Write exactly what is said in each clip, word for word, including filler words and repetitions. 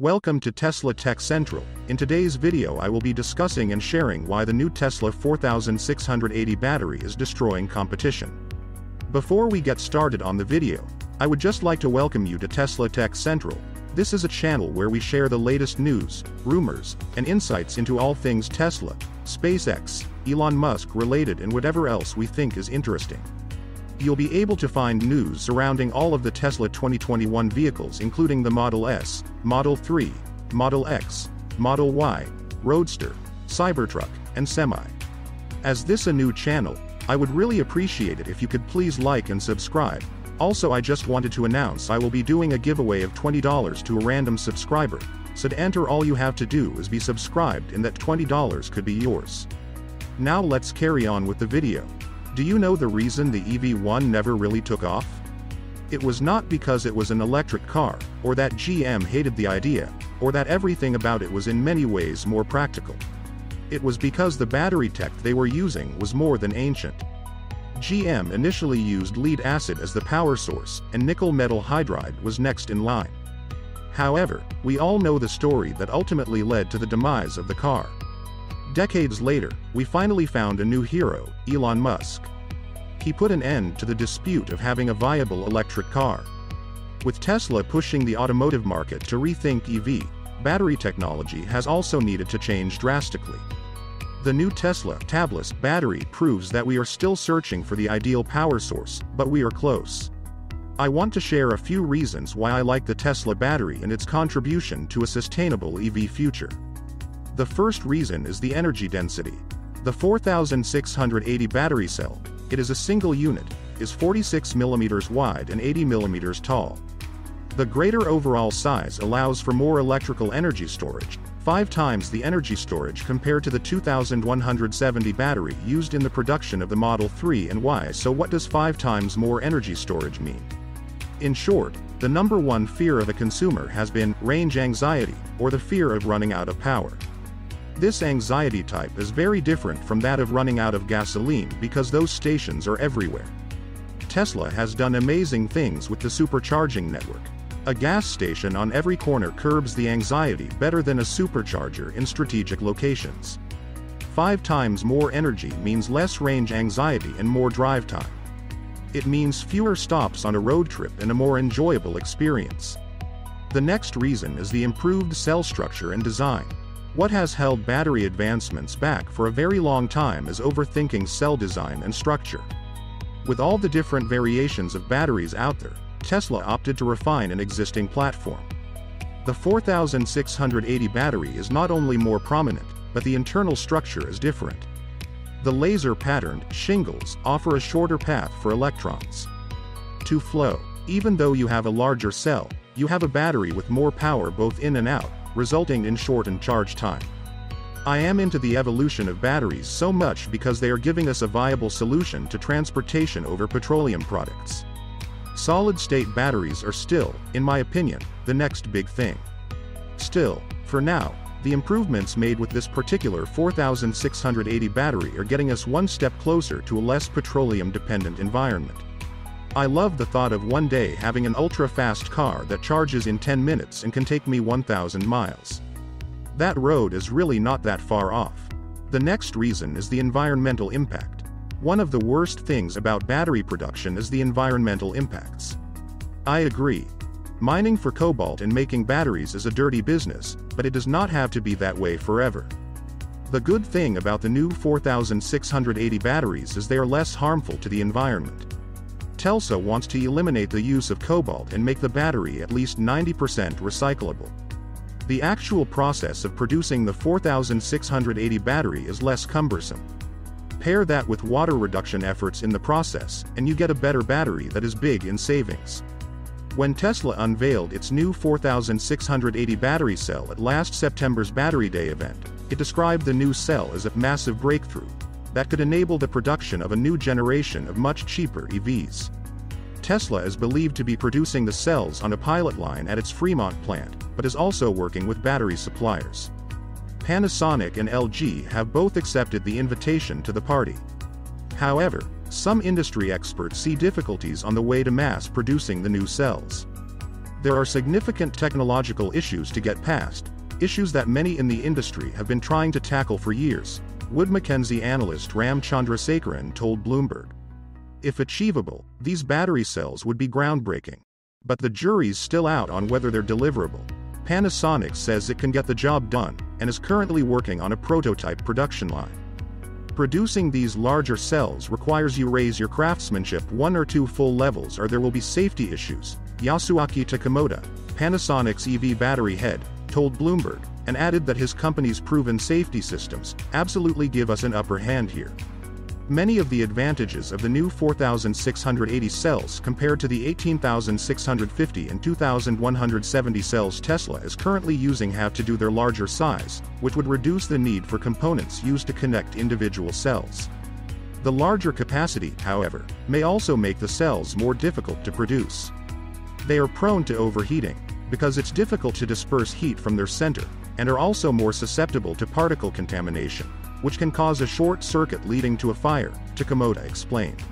Welcome to Tesla Tech Central. In today's video I will be discussing and sharing why the new Tesla forty-six eighty battery is destroying competition. Before we get started on the video, I would just like to welcome you to Tesla Tech Central. This is a channel where we share the latest news, rumors, and insights into all things Tesla, SpaceX, Elon Musk related, and whatever else we think is interesting. You'll be able to find news surrounding all of the Tesla twenty twenty-one vehicles, including the Model S, Model three, Model X, Model Y, Roadster, Cybertruck, and Semi. As this is a new channel, I would really appreciate it if you could please like and subscribe. Also, I just wanted to announce I will be doing a giveaway of twenty dollars to a random subscriber, so to enter all you have to do is be subscribed, and that twenty dollars could be yours. Now let's carry on with the video. Do you know the reason the E V one never really took off? It was not because it was an electric car, or that G M hated the idea, or that everything about it was in many ways more practical. It was because the battery tech they were using was more than ancient. G M initially used lead acid as the power source, and nickel metal hydride was next in line. However, we all know the story that ultimately led to the demise of the car. Decades later, we finally found a new hero, Elon Musk. He put an end to the dispute of having a viable electric car. With Tesla pushing the automotive market to rethink E V, battery technology has also needed to change drastically. The new Tesla tabless battery proves that we are still searching for the ideal power source, but we are close. I want to share a few reasons why I like the Tesla battery and its contribution to a sustainable E V future. The first reason is the energy density. The forty-six eighty battery cell, it is a single unit, is forty-six millimeters wide and eighty millimeters tall. The greater overall size allows for more electrical energy storage, five times the energy storage compared to the twenty-one seventy battery used in the production of the Model three and Y. So what does five times more energy storage mean? In short, the number one fear of a consumer has been range anxiety, or the fear of running out of power. This anxiety type is very different from that of running out of gasoline, because those stations are everywhere. Tesla has done amazing things with the supercharging network. A gas station on every corner curbs the anxiety better than a supercharger in strategic locations. Five times more energy means less range anxiety and more drive time. It means fewer stops on a road trip and a more enjoyable experience. The next reason is the improved cell structure and design. What has held battery advancements back for a very long time is overthinking cell design and structure. With all the different variations of batteries out there, Tesla opted to refine an existing platform. The forty-six eighty battery is not only more prominent, but the internal structure is different. The laser-patterned shingles offer a shorter path for electrons to flow. Even though you have a larger cell, you have a battery with more power both in and out, resulting in shortened charge time. I am into the evolution of batteries so much because they are giving us a viable solution to transportation over petroleum products. Solid-state batteries are still, in my opinion, the next big thing. Still, for now, the improvements made with this particular forty-six eighty battery are getting us one step closer to a less petroleum-dependent environment. I love the thought of one day having an ultra-fast car that charges in ten minutes and can take me one thousand miles. That road is really not that far off. The next reason is the environmental impact. One of the worst things about battery production is the environmental impacts. I agree. Mining for cobalt and making batteries is a dirty business, but it does not have to be that way forever. The good thing about the new forty-six eighty batteries is they are less harmful to the environment. Tesla wants to eliminate the use of cobalt and make the battery at least ninety percent recyclable. The actual process of producing the forty-six eighty battery is less cumbersome. Pair that with water reduction efforts in the process, and you get a better battery that is big in savings. When Tesla unveiled its new forty-six eighty battery cell at last September's Battery Day event, it described the new cell as a massive breakthrough that could enable the production of a new generation of much cheaper E Vs. Tesla is believed to be producing the cells on a pilot line at its Fremont plant, but is also working with battery suppliers. Panasonic and L G have both accepted the invitation to the party. However, some industry experts see difficulties on the way to mass producing the new cells. There are significant technological issues to get past, issues that many in the industry have been trying to tackle for years, Wood Mackenzie analyst Ram Chandrasekharan told Bloomberg. If achievable, these battery cells would be groundbreaking. But the jury's still out on whether they're deliverable. Panasonic says it can get the job done, and is currently working on a prototype production line. Producing these larger cells requires you raise your craftsmanship one or two full levels or there will be safety issues, Yasuaki Takamoto, Panasonic's E V battery head, told Bloomberg, and added that his company's proven safety systems absolutely give us an upper hand here. Many of the advantages of the new four thousand six hundred eighty cells compared to the eighteen thousand six hundred fifty and two thousand one hundred seventy cells Tesla is currently using have to do their larger size, which would reduce the need for components used to connect individual cells. The larger capacity, however, may also make the cells more difficult to produce. They are prone to overheating, because it's difficult to disperse heat from their center, and are also more susceptible to particle contamination, which can cause a short circuit leading to a fire, Takamoto explained.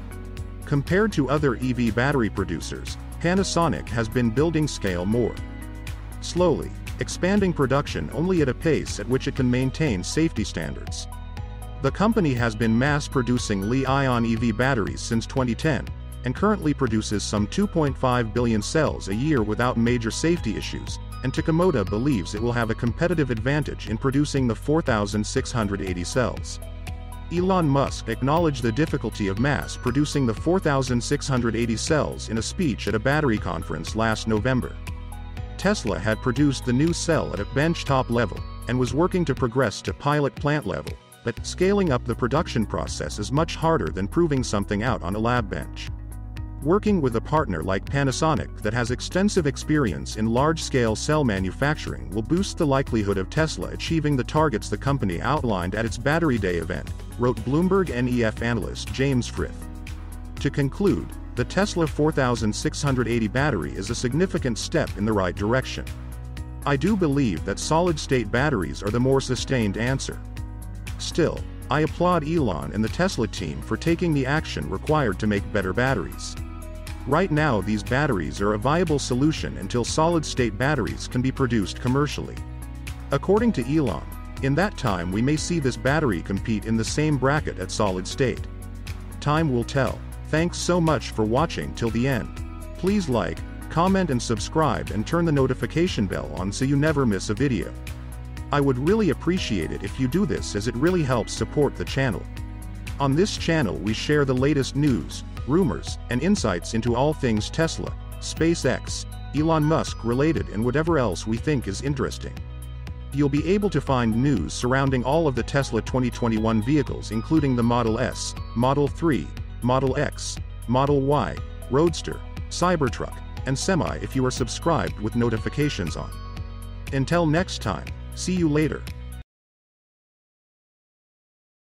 Compared to other E V battery producers, Panasonic has been building scale more slowly, expanding production only at a pace at which it can maintain safety standards. The company has been mass-producing Li-Ion E V batteries since twenty ten, and currently produces some two point five billion cells a year without major safety issues, and Takamoto believes it will have a competitive advantage in producing the four thousand six hundred eighty cells. Elon Musk acknowledged the difficulty of mass producing the four thousand six hundred eighty cells in a speech at a battery conference last November. Tesla had produced the new cell at a benchtop level, and was working to progress to pilot plant level, but scaling up the production process is much harder than proving something out on a lab bench. Working with a partner like Panasonic that has extensive experience in large-scale cell manufacturing will boost the likelihood of Tesla achieving the targets the company outlined at its Battery Day event, wrote Bloomberg N E F analyst James Frith. To conclude, the Tesla four thousand six hundred eighty battery is a significant step in the right direction. I do believe that solid-state batteries are the more sustained answer. Still, I applaud Elon and the Tesla team for taking the action required to make better batteries. Right now these batteries are a viable solution until solid-state batteries can be produced commercially. According to Elon, in that time we may see this battery compete in the same bracket at solid-state. Time will tell. Thanks so much for watching till the end. Please like, comment and subscribe and turn the notification bell on so you never miss a video. I would really appreciate it if you do this as it really helps support the channel. On this channel we share the latest news, rumors, and insights into all things Tesla, SpaceX, Elon Musk related and whatever else we think is interesting. You'll be able to find news surrounding all of the Tesla twenty twenty-one vehicles including the Model S, Model three, Model X, Model Y, Roadster, Cybertruck, and Semi if you are subscribed with notifications on. Until next time, see you later.